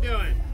doing?